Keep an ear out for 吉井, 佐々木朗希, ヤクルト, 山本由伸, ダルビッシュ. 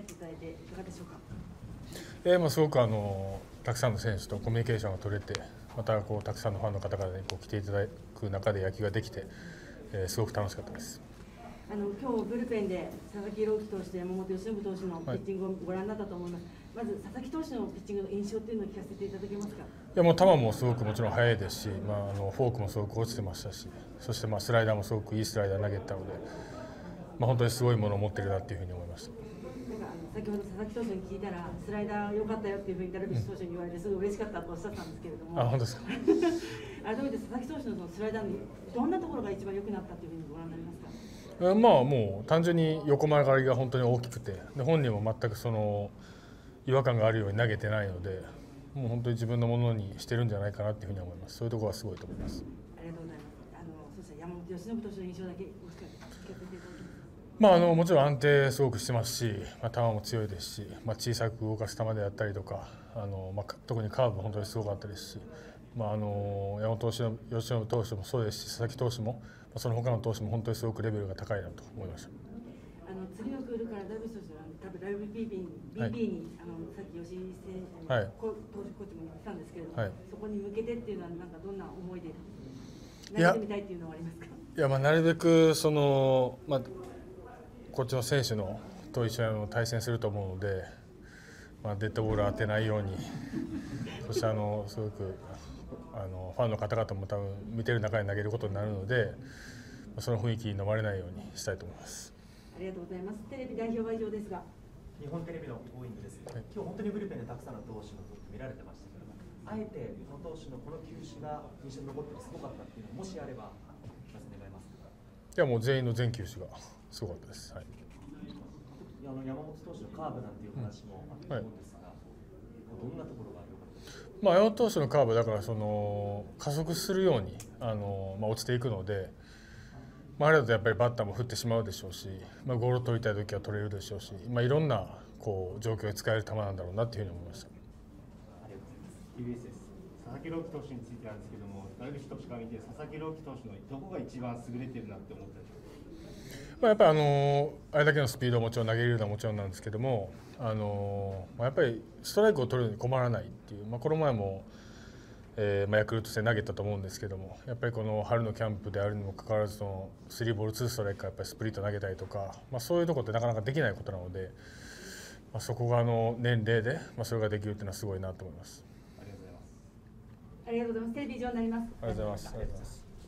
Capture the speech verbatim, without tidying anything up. えていただいていかがでしょうか。えー、まあ、すごくあのたくさんの選手とコミュニケーションが取れて、またこうたくさんのファンの方々にこう来ていただく中で野球ができて、えー、すごく楽しかったです。あの今日ブルペンで佐々木朗希投手と山本由伸投手のピッチングをご覧になったと思います。はい、まず佐々木投手のピッチングの印象というのを聞かせていただけますか。いや、もう球もすごくもちろん速いですし、まああのフォークもすごく落ちてましたし、そしてまあスライダーもすごくいいスライダー投げたので、まあ本当にすごいものを持っているなというふうに思いました。なんか先ほど佐々木投手に聞いたらスライダー良かったよっていうふうにダルビッシュ投手に言われてすごい嬉しかったとおっしゃったんですけれども。あ、本当ですか。改めて佐々木投手のそのスライダーにどんなところが一番良くなったというふうにご覧になりますか。まあもう単純に横曲がりが本当に大きくて、で本人も全くその違和感があるように投げてないので、もう本当に自分のものにしてるんじゃないかなというふうに思います。そういうところはすごいと思います。ありがとうございます。あのそして山本由伸投手の印象だけお聞かせいただきます。まああのもちろん安定すごくしてますし、まあ、球も強いですし、まあ、小さく動かす球であったりとか、あのまあ特にカーブも本当にすごかったですし、まああの山本由伸投手もそうですし、佐々木投手も。その他の投手も本当にすごくレベルが高いなと思いました。あの次のクールからダルビッシュ投手は多分 ダブリュービーピー に、はい、ビーピー にあのさっき吉井選手の、はい、投手コーチも言ってたんですけれども、はい、そこに向けてっていうのはなんかどんな思いで慣れてみたいっていうのはありますか。いや、まあなるべくそのまあこっちの選手のと一緒に対戦すると思うので、まあデッドボール当てないように、そしてあのすごく。あのファンの方々も多分見てる中に投げることになるので、その雰囲気に飲まれないようにしたいと思います。ありがとうございます。テレビ代表は以上ですが、日本テレビのオーイングです。はい、今日本当にブルペンでたくさんの投手の投球見られてましたけど、あえてこの投手のこの球種が印象に残ってすごかったっていうのもしあれば聞かせてもらえますか。いや、もう全員の全球種がすごかったです。はい。あの山本投手のカーブなんていう話もあったと思うんですが、うん、はい、どんなところが。まあ山本投手のカーブだから、その加速するようにあの、まあ、落ちていくので、まあ、あれだとやっぱりバッターも振ってしまうでしょうし、まあ、ゴール取りたい時は取れるでしょうし、まあ、いろんなこう状況で使える球なんだろうなというふうに思いました。ありがとうございます。佐々木朗希投手についてなんですけども、ダルビッシュ投手から見て佐々木朗希投手のどこが一番優れてるなって思ったんですか。まあやっぱりあのあれだけのスピードをもちろん投げれるのはもちろんなんですけども、あのやっぱりストライクを取るのに困らないっていう、まあ、この前も、えーまあ、ヤクルト戦投げたと思うんですけども、やっぱりこの春のキャンプであるにもかかわらずのスリーボールツーストライクからやっぱりスプリット投げたりとか、まあ、そういうところってなかなかできないことなので、まあ、そこがあの年齢で、まあ、それができるっていうのはすごいなと思います。ありがとうございます。ありがとうございます。テレビ以上になります。ありがとうございます。